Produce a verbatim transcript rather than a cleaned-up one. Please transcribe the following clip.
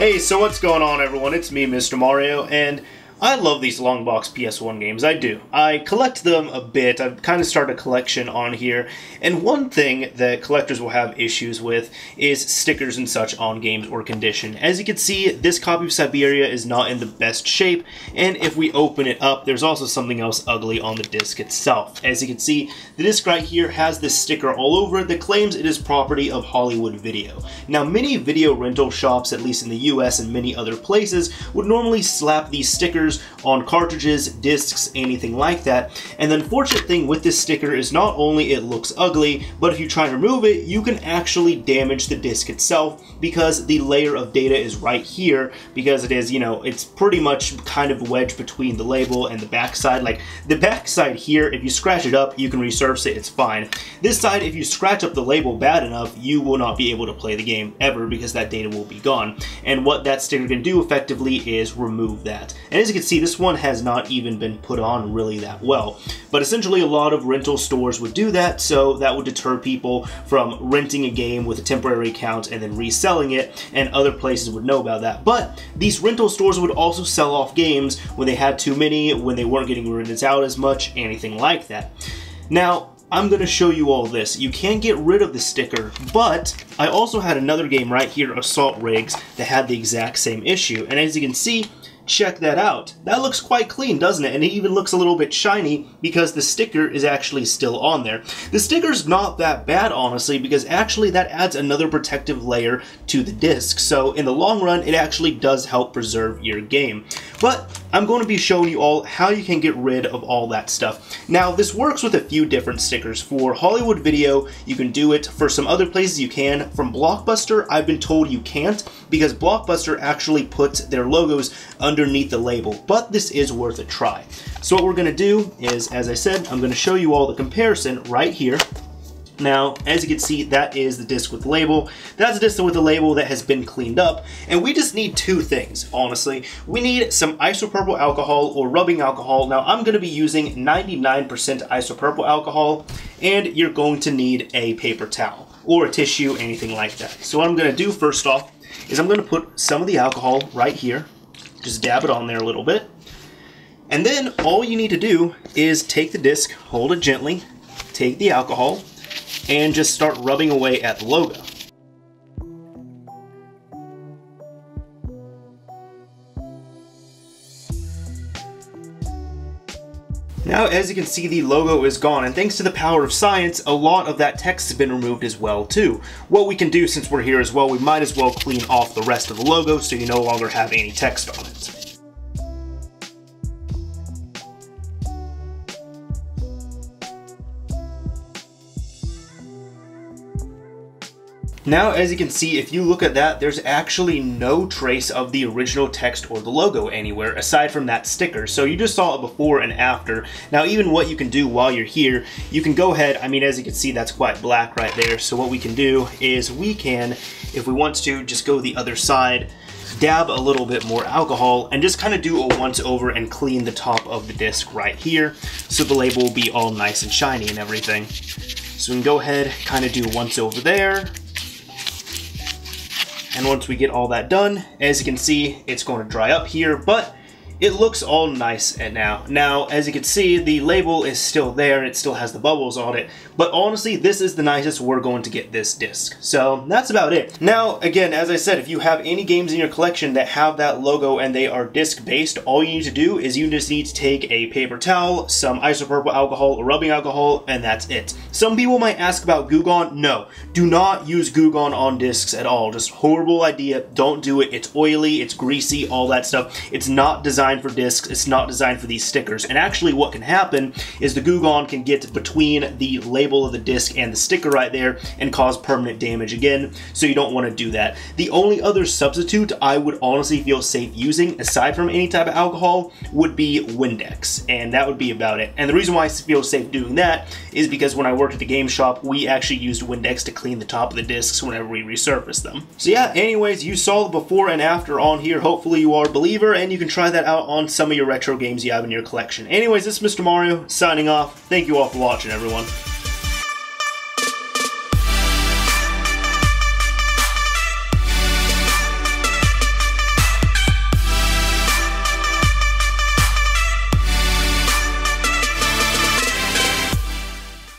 Hey, so what's going on, everyone? It's me, Mister Mario, and I love these long box P S one games. I do. I collect them a bit. I've kind of started a collection on here, and one thing that collectors will have issues with is stickers and such on games or condition. As you can see, this copy of Siberia is not in the best shape, and if we open it up, there's also something else ugly on the disc itself. As you can see, the disc right here has this sticker all over it that claims it is property of Hollywood Video. Now, many video rental shops, at least in the U S and many other places, would normally slap these stickers on cartridges, discs, anything like that. And the unfortunate thing with this sticker is not only it looks ugly, but if you try and remove it, you can actually damage the disc itself because the layer of data is right here, because it is, you know, it's pretty much kind of wedged between the label and the backside. Like the backside here, if you scratch it up, you can resurface it, it's fine. This side, if you scratch up the label bad enough, you will not be able to play the game ever because that data will be gone. And what that sticker can do effectively is remove that. And as you can see, this one has not even been put on really that well, but essentially a lot of rental stores would do that, so that would deter people from renting a game with a temporary account and then reselling it, and other places would know about that. But these rental stores would also sell off games when they had too many, when they weren't getting rented out as much, anything like that. Now, I'm going to show you all this. You can't get rid of the sticker, but I also had another game right here, Assault Rigs, that had the exact same issue, and as you can see, check that out. That looks quite clean, doesn't it? And it even looks a little bit shiny because the sticker is actually still on there. The sticker's not that bad, honestly, because actually that adds another protective layer to the disc. So in the long run, it actually does help preserve your game. But I'm going to be showing you all how you can get rid of all that stuff. Now, this works with a few different stickers. For Hollywood Video, you can do it. For some other places, you can. From Blockbuster, I've been told you can't because Blockbuster actually puts their logos underneath the label, but this is worth a try. So what we're going to do is, as I said, I'm going to show you all the comparison right here. Now, as you can see, that is the disc with the label. That's a disc with the label that has been cleaned up, and we just need two things, honestly. We need some isopropyl alcohol or rubbing alcohol. Now, I'm gonna be using ninety-nine percent isopropyl alcohol, and you're going to need a paper towel or a tissue, anything like that. So what I'm gonna do first off is I'm gonna put some of the alcohol right here, just dab it on there a little bit. And then all you need to do is take the disc, hold it gently, take the alcohol, and just start rubbing away at the logo. Now, as you can see, the logo is gone, and thanks to the power of science, a lot of that text has been removed as well too. What we can do since we're here as well, we might as well clean off the rest of the logo so you no longer have any text on it. Now, as you can see, if you look at that, there's actually no trace of the original text or the logo anywhere, aside from that sticker. So you just saw it before and after. Now, even what you can do while you're here, you can go ahead, I mean, as you can see, that's quite black right there. So what we can do is we can, if we want to, just go the other side, dab a little bit more alcohol, and just kind of do a once over and clean the top of the disc right here, so the label will be all nice and shiny and everything. So we can go ahead, kind of do a once over there. And once we get all that done, as you can see, it's going to dry up here, but it looks all nice and now. Now, as you can see, the label is still there and it still has the bubbles on it, but honestly, this is the nicest we're going to get this disc. So that's about it. Now, again, as I said, if you have any games in your collection that have that logo and they are disc-based, all you need to do is you just need to take a paper towel, some isopropyl alcohol or rubbing alcohol, and that's it. Some people might ask about Goo Gone. No, do not use Goo Gone on discs at all. Just horrible idea. Don't do it. It's oily, it's greasy, all that stuff. It's not designed for discs, it's not designed for these stickers. And actually what can happen is the Goo Gone can get between the label of the disc and the sticker right there and cause permanent damage again, so you don't want to do that. The only other substitute I would honestly feel safe using, aside from any type of alcohol, would be Windex, and that would be about it. And the reason why I feel safe doing that is because when I worked at the game shop, we actually used Windex to clean the top of the discs whenever we resurfaced them. So yeah, anyways, you saw the before and after on here. Hopefully you are a believer and you can try that out on some of your retro games you have in your collection. Anyways, this is Mister Mario signing off. Thank you all for watching, everyone.